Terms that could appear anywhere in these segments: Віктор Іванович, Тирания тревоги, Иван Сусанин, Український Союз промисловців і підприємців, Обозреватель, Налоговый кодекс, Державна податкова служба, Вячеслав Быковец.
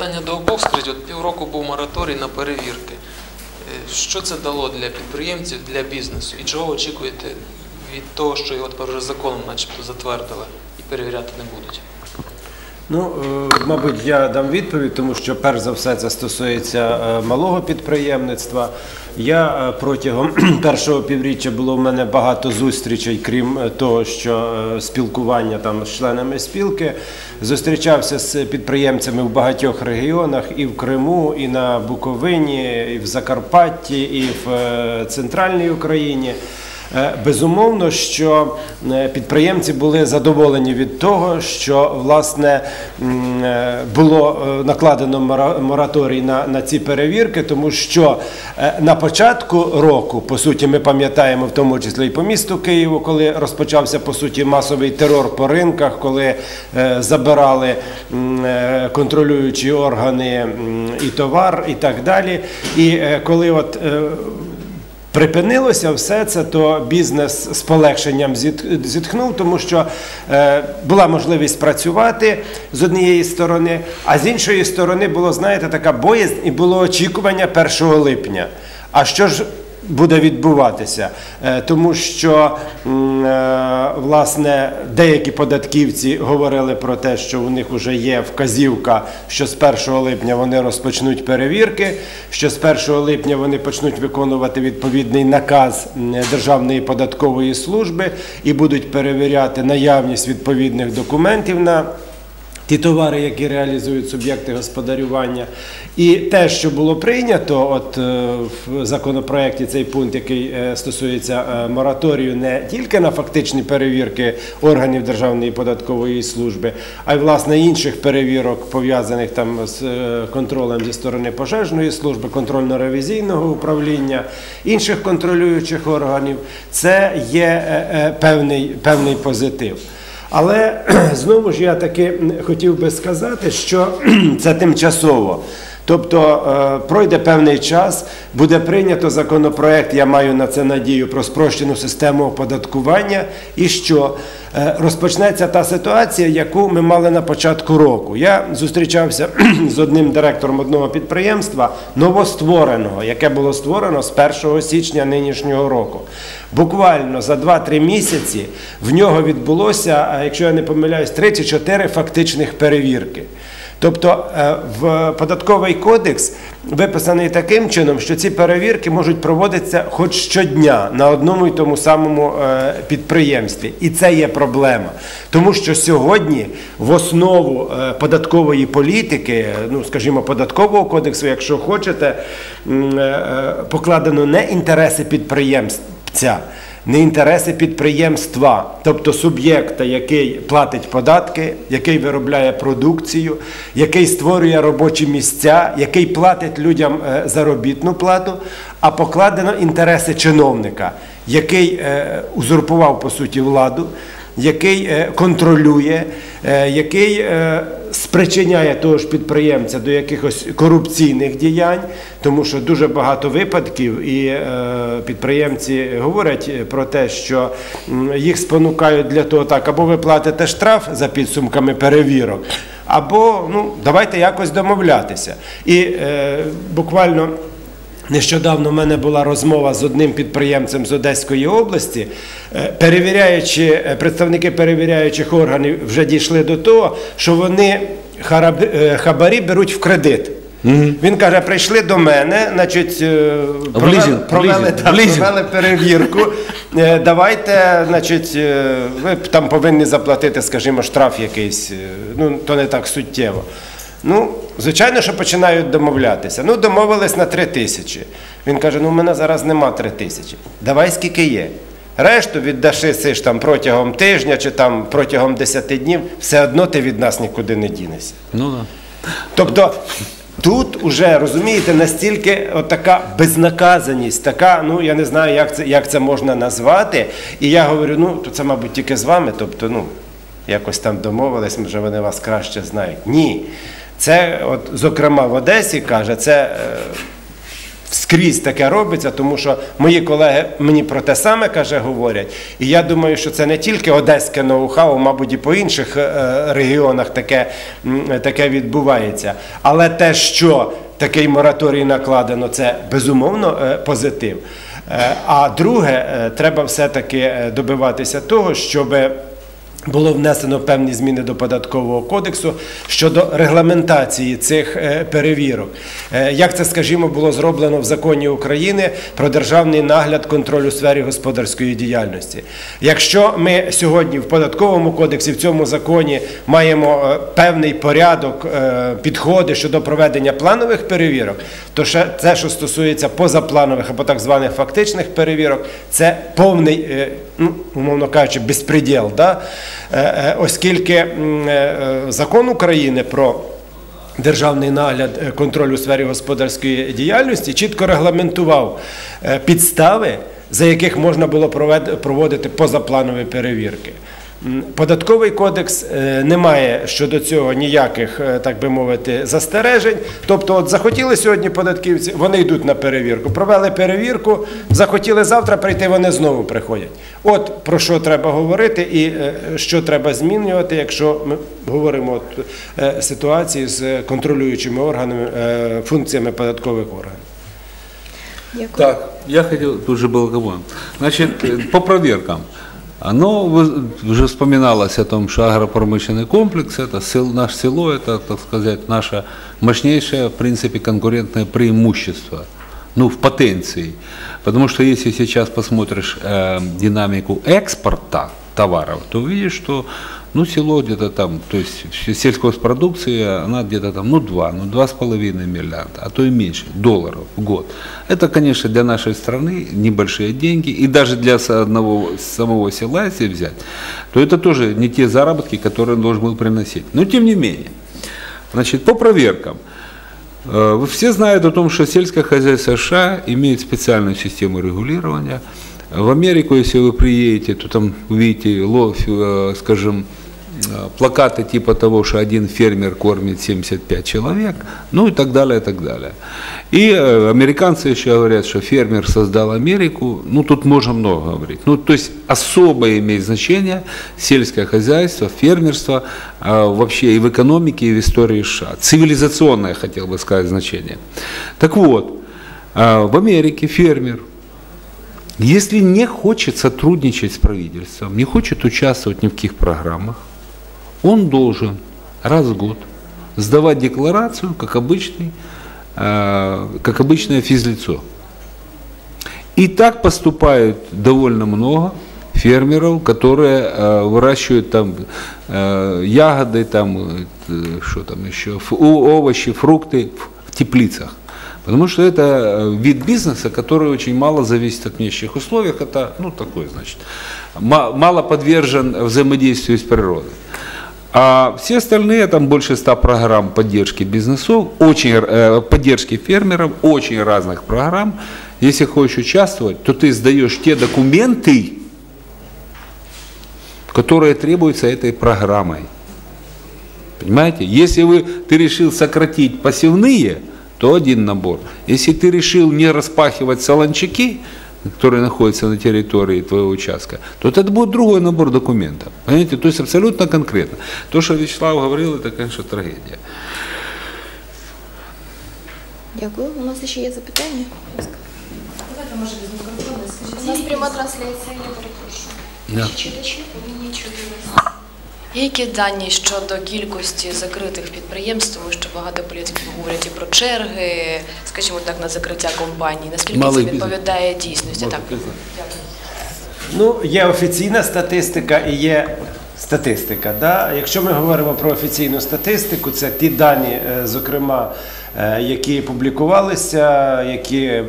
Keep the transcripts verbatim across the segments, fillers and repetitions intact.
Питання до обох, скажіть, от півроку був мораторій на перевірки. Що це дало для підприємців, для бізнесу? І чого очікуєте від того, що його тепер вже законом начебто затвердили і перевіряти не будуть? Ну, мабуть, я дам відповідь, тому що, перш за все, це стосується малого підприємництва. Я протягом першого півріччя було в мене багато зустрічей, крім того, що спілкування там з членами спілки. Зустрічався з підприємцями в багатьох регіонах, і в Криму, і на Буковині, і в Закарпатті, і в Центральній Україні. Безумовно, що підприємці були задоволені від того, що, власне, було накладено мораторій на, на ці перевірки, тому що на початку року, по суті, ми пам'ятаємо, в тому числі і по місту Києву, коли розпочався, по суті, масовий терор по ринках, коли забирали контролюючі органи і товар, і так далі, і коли от... припинилося все це, то бізнес з полегшенням зітхнув, тому що е, була можливість працювати з однієї сторони, а з іншої сторони було, знаєте, така боязнь і було очікування першого липня. А що ж буде відбуватися? Е, тому що, е, власне, деякі податківці говорили про те, що у них вже є вказівка, що з першого липня вони розпочнуть перевірки, що з першого липня вони почнуть виконувати відповідний наказ Державної податкової служби і будуть перевіряти наявність відповідних документів на ті товари, які реалізують суб'єкти господарювання. І те, що було прийнято, от в законопроекті цей пункт, який стосується мораторію не тільки на фактичні перевірки органів Державної податкової служби, а й, власне, інших перевірок, пов'язаних там з контролем зі сторони пожежної служби, контрольно-ревізійного управління, інших контролюючих органів, це є певний, певний позитив. Але, знову ж, я таки хотів би сказати, що це тимчасово. Тобто, пройде певний час, буде прийнято законопроект, я маю на це надію, про спрощену систему оподаткування, і що розпочнеться та ситуація, яку ми мали на початку року. Я зустрічався з одним директором одного підприємства, новоствореного, яке було створено з першого січня нинішнього року. Буквально за два-три місяці в нього відбулося, якщо я не помиляюсь, три чи чотири фактичних перевірки. Тобто в податковий кодекс виписаний таким чином, що ці перевірки можуть проводитися хоч щодня на одному і тому самому підприємстві. І це є проблема. Тому що сьогодні в основу податкової політики, ну, скажімо, податкового кодексу, якщо хочете, покладено не інтереси підприємця, не інтереси підприємства, тобто суб'єкта, який платить податки, який виробляє продукцію, який створює робочі місця, який платить людям заробітну плату, а покладено інтереси чиновника, який узурпував, по суті, владу, який контролює, який спричиняє того ж підприємця до якихось корупційних діянь, тому що дуже багато випадків, і підприємці говорять про те, що їх спонукають для того, так, або ви платите штраф за підсумками перевірок, або, ну, давайте якось домовлятися. І е, буквально... нещодавно в мене була розмова з одним підприємцем з Одеської області. Перевіряючи, представники перевіряючих органів вже дійшли до того, що вони хабарі беруть в кредит. Mm-hmm. Він каже, прийшли до мене, значить, провели, провели, да, провели перевірку, давайте, значить, ви там повинні заплатити, скажімо, штраф якийсь, ну, то не так суттєво. Ну, звичайно, що починають домовлятися. Ну, домовились на три тисячі. Він каже, ну, в мене зараз нема три тисячі. Давай, скільки є. Решту віддаши сиш там протягом тижня чи там протягом десяти днів, все одно ти від нас нікуди не дінешся. Ну, да. Тобто, тут уже, розумієте, настільки така безнаказаність, така, ну, я не знаю, як це, як це можна назвати. І я говорю, ну, то це, мабуть, тільки з вами, тобто, ну, якось там домовились, може вони вас краще знають. Ні. Це, от, зокрема, в Одесі, каже, це скрізь таке робиться, тому що мої колеги мені про те саме, каже, говорять. І я думаю, що це не тільки одеське ноу-хау, мабуть, і по інших регіонах таке, таке відбувається. Але те, що такий мораторій накладено, це безумовно позитив. А друге, треба все-таки добиватися того, щоб було внесено певні зміни до Податкового кодексу щодо регламентації цих перевірок. Як це, скажімо, було зроблено в Законі України про державний нагляд, контроль у сфері господарської діяльності. Якщо ми сьогодні в Податковому кодексі, в цьому законі маємо певний порядок, підходи щодо проведення планових перевірок, то це, що стосується позапланових або так званих фактичних перевірок, це повний, умовно кажучи, безпреділ, да? Оскільки Закон України про державний нагляд, контроль у сфері господарської діяльності чітко регламентував підстави, за яких можна було проводити позапланові перевірки. Податковий кодекс не має щодо цього ніяких, так би мовити, застережень. Тобто, от захотіли сьогодні податківці, вони йдуть на перевірку, провели перевірку, захотіли завтра прийти, вони знову приходять. От про що треба говорити і що треба змінювати, якщо ми говоримо про ситуації з контролюючими органами, функціями податкових органів. Так, я хотів дуже благоволити. Значить, по перевіркам. Оно уже вспоминалось о том, что агропромышленный комплекс – это наше село, это, так сказать, наше мощнейшее, в принципе, конкурентное преимущество, ну, в потенции. Потому что если сейчас посмотришь э, динамику экспорта товаров, то увидишь, что, ну, село где-то там, то есть сельхозпродукция, она где-то там, ну, два, ну, два с половиной миллиарда, а то и меньше, долларов в год. Это, конечно, для нашей страны небольшие деньги, и даже для одного, самого села, если взять, то это тоже не те заработки, которые он должен был приносить. Но, тем не менее, значит, по проверкам. Все знают о том, что сельское хозяйство США имеет специальную систему регулирования. В Америку, если вы приедете, то там увидите, скажем, плакаты типа того, что один фермер кормит семьдесят пять человек, ну и так далее, и так далее. И американцы еще говорят, что фермер создал Америку, ну тут можно много говорить. Ну то есть особое имеет значение сельское хозяйство, фермерство вообще и в экономике, и в истории США. Цивилизационное, хотел бы сказать, значение. Так вот, в Америке фермер, если не хочет сотрудничать с правительством, не хочет участвовать ни в каких программах, он должен раз в год сдавать декларацию, как, обычный, э, как обычное физлицо. И так поступают довольно много фермеров, которые э, выращивают там э, ягоды, там, э, что там еще, ф, овощи, фрукты в теплицах. Потому что это вид бизнеса, который очень мало зависит от внешних условий, это, ну, такой, значит, мало подвержен взаимодействию с природой. А все остальные, там больше ста программ поддержки бизнесов, очень, поддержки фермеров, очень разных программ. Если хочешь участвовать, то ты сдаешь те документы, которые требуются этой программой. Понимаете? Если вы, ты решил сократить посевные, то один набор. Если ты решил не распахивать солончаки, которые находятся на территории твоего участка, то это будет другой набор документов. Понимаете? То есть абсолютно конкретно. То, что Вячеслав говорил, это, конечно, трагедия. Дякую. У нас еще есть запитание. У нас прямая трансляция, я перепрошу. Да. Читачі повинні чути. Які дані щодо кількості закритих підприємств, тому що багато політиків говорять і про черги, скажімо так, на закриття компаній, наскільки це відповідає дійсності? Так. Ну, є офіційна статистика і є статистика. Да? Якщо ми говоримо про офіційну статистику, це ті дані, зокрема, які публікувалися, які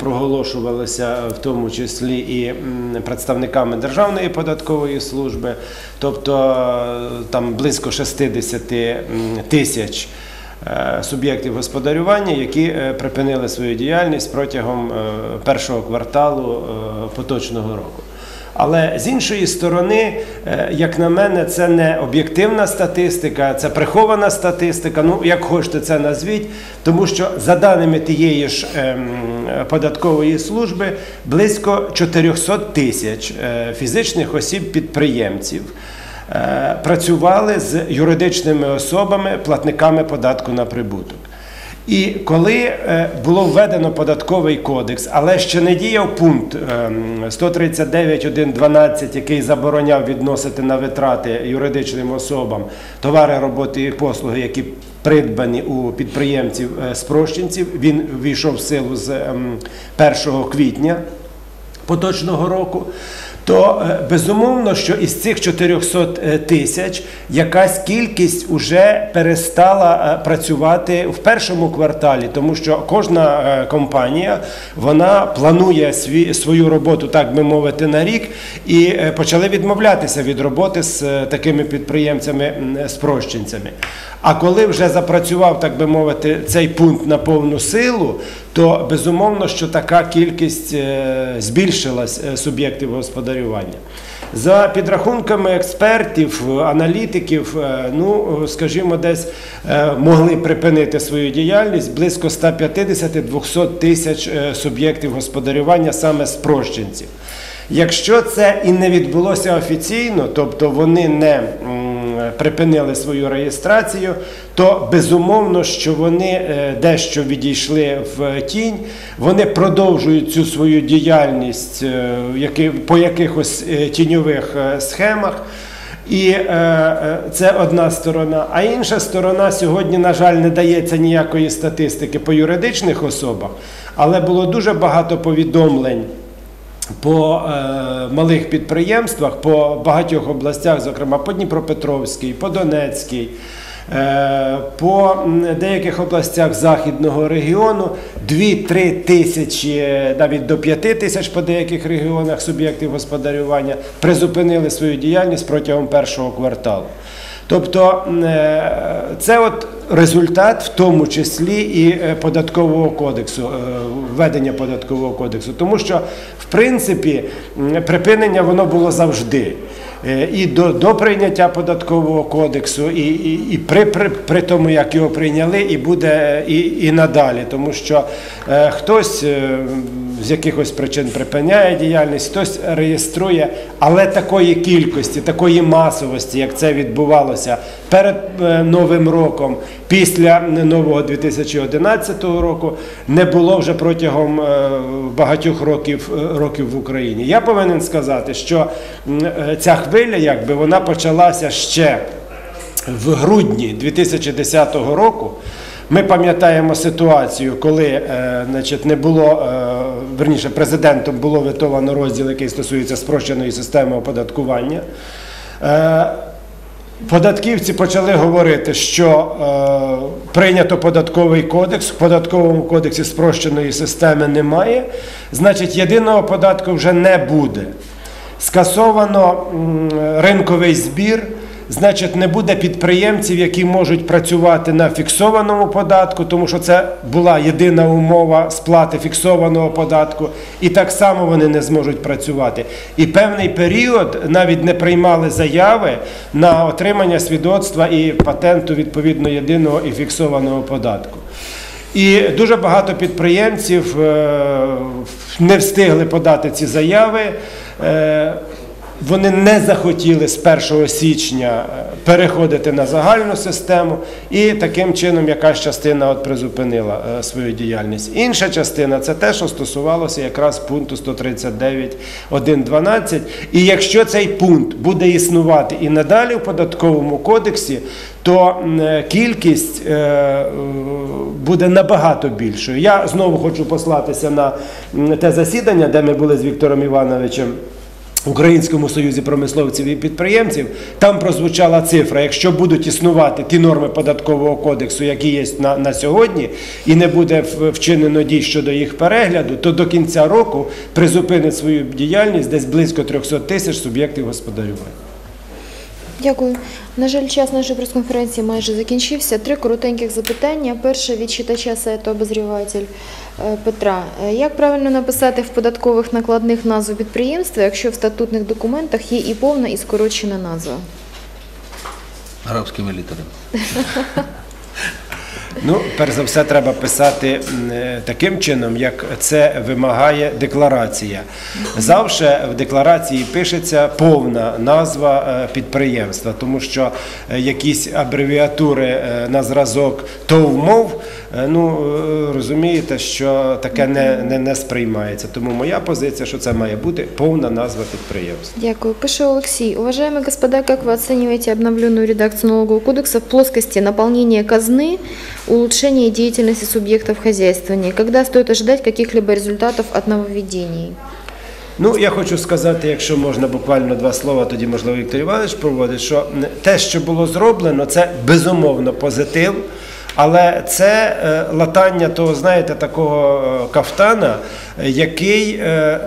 проголошувалися в тому числі і представниками Державної податкової служби, тобто там близько шістдесят тисяч суб'єктів господарювання, які припинили свою діяльність протягом першого кварталу поточного року. Але з іншої сторони, як на мене, це не об'єктивна статистика, це прихована статистика, ну як хочете це назвіть, тому що за даними тієї ж податкової служби близько чотирьохсот тисяч фізичних осіб-підприємців працювали з юридичними особами, платниками податку на прибуток. І коли було введено податковий кодекс, але ще не діяв пункт сто тридцять дев'ять один дванадцять, який забороняв відносити на витрати юридичним особам товари, роботи і послуги, які придбані у підприємців-спрощенців, він ввійшов в силу з першого квітня поточного року, то безумовно, що із цих чотирьохсот тисяч якась кількість вже перестала працювати в першому кварталі, тому що кожна компанія, вона планує свою роботу, так би мовити, на рік, і почали відмовлятися від роботи з такими підприємцями-спрощенцями. А коли вже запрацював, так би мовити, цей пункт на повну силу, то безумовно, що така кількість збільшилась суб'єктів господарювання. За підрахунками експертів, аналітиків, ну, скажімо, десь могли припинити свою діяльність близько ста п'ятдесяти - двохсот тисяч суб'єктів господарювання, саме спрощенців. Якщо це і не відбулося офіційно, тобто вони не припинили свою реєстрацію, то безумовно, що вони дещо відійшли в тінь, вони продовжують цю свою діяльність по якихось тіньових схемах. І це одна сторона. А інша сторона, сьогодні, на жаль, не дається ніякої статистики по юридичних особах, але було дуже багато повідомлень по малих підприємствах, по багатьох областях, зокрема по Дніпропетровській, по Донецькій, по деяких областях західного регіону, дві-три тисячі, навіть до п'яти тисяч по деяких регіонах суб'єктів господарювання призупинили свою діяльність протягом першого кварталу. Тобто це от результат в тому числі і податкового кодексу, введення податкового кодексу, тому що в принципі припинення воно було завжди. І до, до прийняття податкового кодексу, і, і, і при, при, при тому, як його прийняли, і буде і, і надалі. Тому що е, хтось е, з якихось причин припиняє діяльність, хтось реєструє, але такої кількості, такої масовості, як це відбувалося перед е, Новим роком, після нового дві тисячі одинадцятого року, не було вже протягом е, багатьох років, е, років в Україні. Я повинен сказати, що е, ця хвиля, якби, вона почалася ще в грудні дві тисячі десятого року. Ми пам'ятаємо ситуацію, коли, значить, не було, верніше, президентом було ветовано розділ, який стосується спрощеної системи оподаткування. Податківці почали говорити, що е, прийнято податковий кодекс, в податковому кодексі спрощеної системи немає, значить, єдиного податку вже не буде. Скасовано ринковий збір, значить, не буде підприємців, які можуть працювати на фіксованому податку, тому що це була єдина умова сплати фіксованого податку, і так само вони не зможуть працювати. І певний період навіть не приймали заяви на отримання свідоцтва і патенту відповідно єдиного і фіксованого податку. І дуже багато підприємців не встигли подати ці заяви, вони не захотіли з першого січня переходити на загальну систему, і таким чином якась частина от призупинила свою діяльність. Інша частина – це те, що стосувалося якраз пункту сто тридцять дев'ять один дванадцять. І якщо цей пункт буде існувати і надалі в податковому кодексі, то кількість буде набагато більшою. Я знову хочу послатися на те засідання, де ми були з Віктором Івановичем в Українському Союзі промисловців і підприємців. Там прозвучала цифра, якщо будуть існувати ті норми податкового кодексу, які є на, на сьогодні, і не буде вчинено дій щодо їх перегляду, то до кінця року призупинить свою діяльність десь близько трьохсот тисяч суб'єктів господарювання. Дякую. На жаль, час нашої прес-конференції майже закінчився. Три коротеньких запитання. Перше від читача сайту «Обозріватель» Петра. Як правильно написати в податкових накладних назву підприємства, якщо в статутних документах є і повна, і скорочена назва? Арабськими літерами. Ну, перш за все, треба писати таким чином, як це вимагає декларація. Завжди в декларації пишеться повна назва підприємства, тому що якісь абревіатури на зразок ТОВ-МОВ, ну, розумієте, що таке не, не, не сприймається. Тому моя позиція, що це має бути повна назва підприємства. Дякую. Пише Олексій. Уважаемые господа, как вы оцениваете обновленную редакцию налогового кодекса в плоскости наполнения казны, улучшение деятельности субъектов хозяйствования? Когда стоит ожидать каких-либо результатов от нововведений? Ну, я хочу сказати, якщо можна буквально два слова, тоді, можливо, Віктор Іванович проводить, що те, що було зроблено, це безумовно позитив, але це латання того, знаєте, такого кафтана, який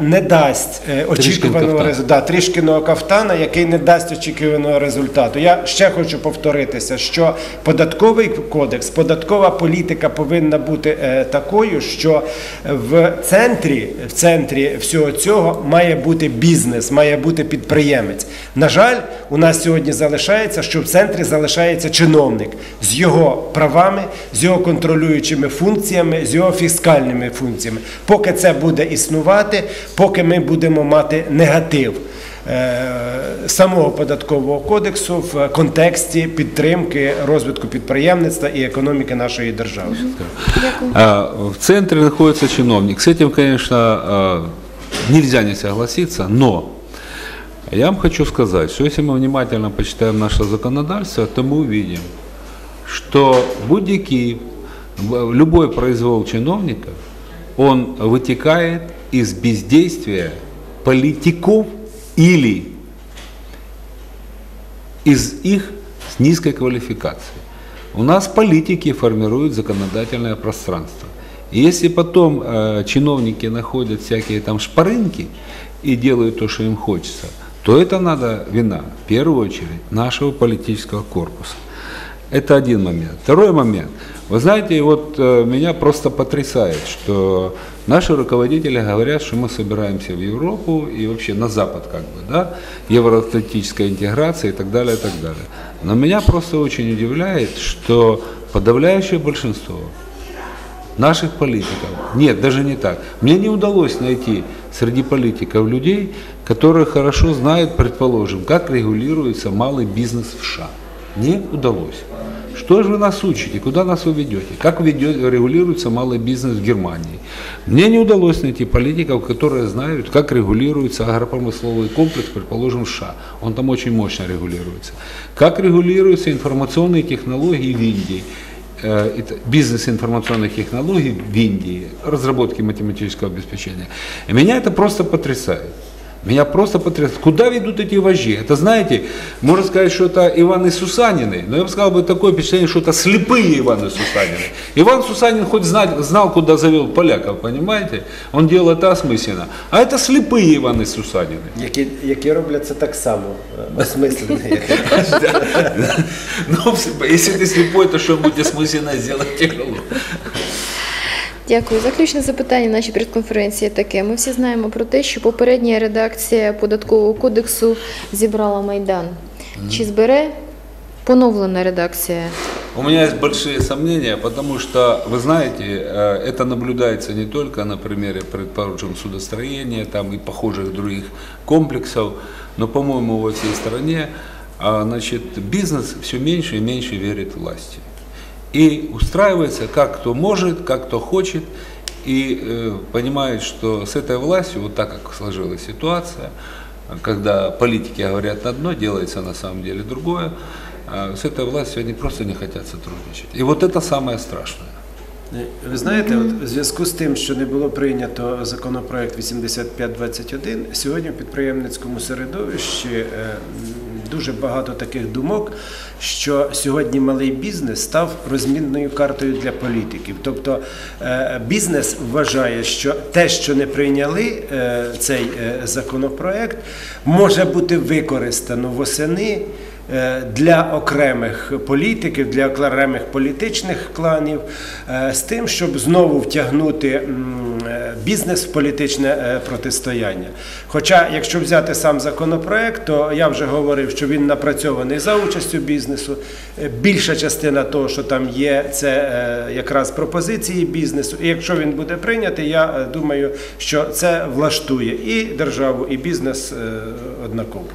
не дасть очікуваного результату, трішкиного кафтана, який не дасть очікуваного результату. Я ще хочу повторитися, що податковий кодекс, податкова політика повинна бути такою, що в центрі, в центрі всього цього має бути бізнес, має бути підприємець. На жаль, у нас сьогодні залишається, що в центрі залишається чиновник з його правами, з його контролюючими функціями, з його фіскальними функціями. Поки це буде існувати, поки ми будемо мати негатив самого податкового кодексу в контексті підтримки розвитку підприємництва і економіки нашої держави. В центрі знаходиться чиновник. З цим, звісно, нельзя не согласиться, но я вам хочу сказати, що якщо ми внимательно почитаємо наше законодавство, то ми увидим, що будь-який, любой произвол чиновника, он вытекает из бездействия политиков или из их низкой квалификации. У нас политики формируют законодательное пространство. И если потом э, чиновники находят всякие там шпарынки и делают то, что им хочется, то это надо вина, в первую очередь, нашего политического корпуса. Это один момент. Второй момент. Вы знаете, вот меня просто потрясает, что наши руководители говорят, что мы собираемся в Европу и вообще на Запад, как бы, да, евроатлантическая интеграция и так далее, и так далее. Но меня просто очень удивляет, что подавляющее большинство наших политиков, нет, даже не так, мне не удалось найти среди политиков людей, которые хорошо знают, предположим, как регулируется малый бизнес в США. Не удалось. Что же вы нас учите, куда нас вы ведете, как ведете, регулируется малый бизнес в Германии. Мне не удалось найти политиков, которые знают, как регулируется агропромысловый комплекс, предположим, в США. Он там очень мощно регулируется. Как регулируются информационные технологии в Индии. Это бизнес информационных технологий в Индии, разработки математического обеспечения. И меня это просто потрясает. Меня просто потрясает. Куда ведут эти вожжи? Это, знаете, можно сказать, что это Иваны Сусанины, но я бы сказал бы такое впечатление, что это слепые Иваны Сусанины. Иван Сусанин хоть знал, знал, куда завел поляков, понимаете? Он делал это осмысленно. А это слепые Иваны Сусанины. Які, які робляться так само, осмысленно. Ну, если ты слепой, то что-нибудь осмысленно сделать тяжело. Дякую. Заключне запитання нашій передконференції таке. Ми всі знаємо про те, що попередня редакція податкового кодексу зібрала Майдан. Чи збере поновлена редакція? У меня есть большие сомнения, потому что, вы знаете, это наблюдается не только на примере, предположим, судостроения там, и похожих других комплексов, но, по-моему, во всей стране, значит, бизнес все меньше и меньше верит власти. И устраивается, как кто может, как кто хочет, и э, понимает, что с этой властью, вот так как сложилась ситуация, когда политики говорят одно, делается на самом деле другое, э, с этой властью они просто не хотят сотрудничать. И вот это самое страшное. Ви знаєте, от, в зв'язку з тим, що не було прийнято законопроект вісімдесят п'ять двадцять один, сьогодні в підприємницькому середовищі е, дуже багато таких думок, що сьогодні малий бізнес став розмінною картою для політиків. Тобто е, бізнес вважає, що те, що не прийняли е, цей е, законопроект, може бути використано восени для окремих політиків, для окремих політичних кланів, з тим, щоб знову втягнути бізнес в політичне протистояння. Хоча, якщо взяти сам законопроект, то я вже говорив, що він напрацьований за участю бізнесу. Більша частина того, що там є, це якраз пропозиції бізнесу. І якщо він буде прийнятий, я думаю, що це влаштує і державу, і бізнес однаково.